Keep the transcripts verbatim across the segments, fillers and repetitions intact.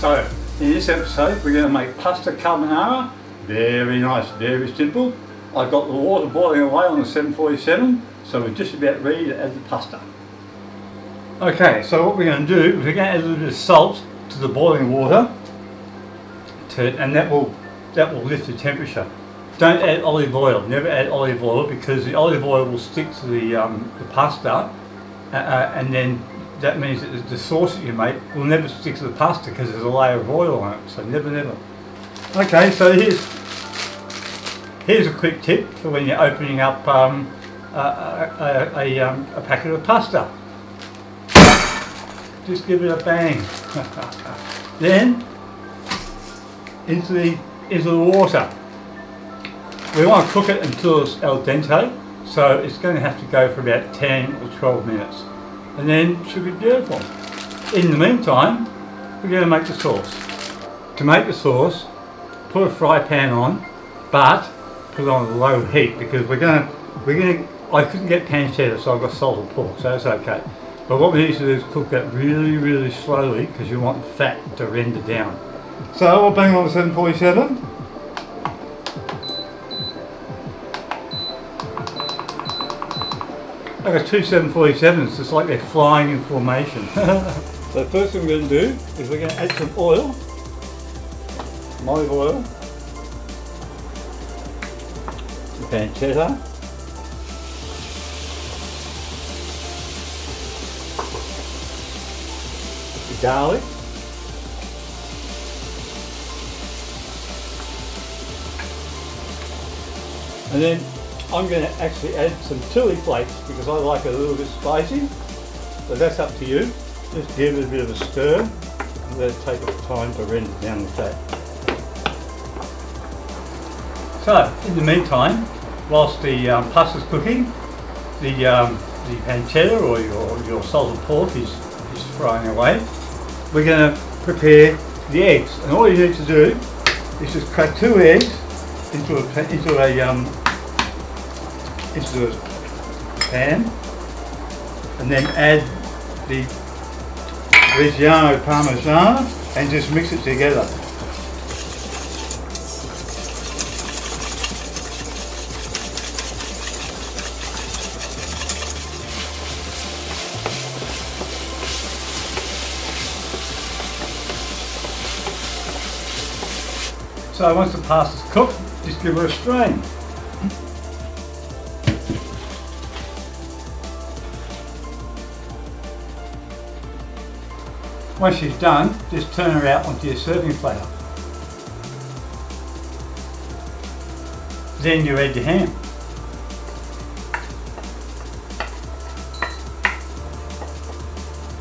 So in this episode we're going to make pasta carbonara. Very nice, very simple. I've got the water boiling away on the seven forty-seven, so we're just about ready to add the pasta. Okay, so what we're going to do is we're going to add a little bit of salt to the boiling water to, and that will that will lift the temperature. Don't add olive oil, never add olive oil, because the olive oil will stick to the, um, the pasta uh, uh, and then that means that the sauce that you make will never stick to the pasta because there's a layer of oil on it, so never, never. Okay, so here's, here's a quick tip for when you're opening up um, a, a, a, a, um, a packet of pasta. Just give it a bang. Then, into the, into the water. We want to cook it until it's al dente, so it's going to have to go for about ten or twelve minutes. And then it should be beautiful. In the meantime, we're going to make the sauce. To make the sauce, put a fry pan on, but put it on low heat because we're going to, we're going to, I couldn't get pancetta, so I've got salted pork, so it's okay. But what we need to do is cook that really, really slowly because you want fat to render down. So we'll bang on the seven forty-seven. I've got two seven forty-sevens, it's like they're flying in formation. So first thing we're going to do is we're going to add some oil, some olive oil, some pancetta, the garlic, and then I'm going to actually add some chili flakes because I like it a little bit spicy, but that's up to you. Just give it a bit of a stir and let it take its time to render down the fat. So in the meantime, whilst the um, pasta's cooking, the, um, the pancetta or your, your salted pork is, is frying away, we're going to prepare the eggs, and all you need to do is just crack two eggs into a, into a um, into a pan, and then add the Reggiano Parmesan and just mix it together. So once the pasta's cooked, just give her a strain. Once she's done, just turn her out onto your serving platter. Then you add your ham.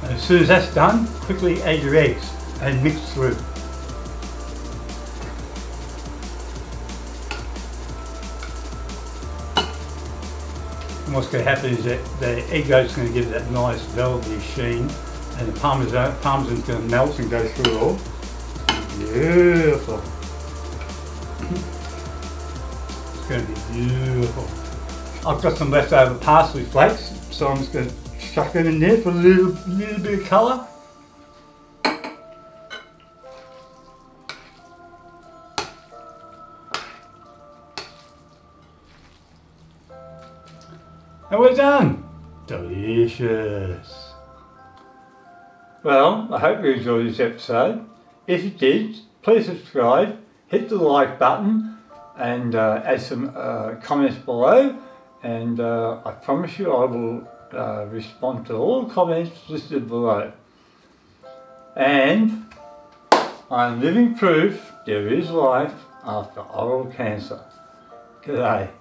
And as soon as that's done, quickly add your eggs and mix through. And what's going to happen is that the egg yolk is going to give it that nice velvety sheen, and the parmesan, parmesan's going to melt and go through it all. Beautiful. It's going to be beautiful. I've got some leftover parsley flakes, so I'm just going to chuck it in there for a little, little bit of colour. And we're done. Delicious. Well, I hope you enjoyed this episode. If you did, please subscribe, hit the like button, and uh, add some uh, comments below. And uh, I promise you I will uh, respond to all comments listed below. And I'm living proof there is life after oral cancer. G'day.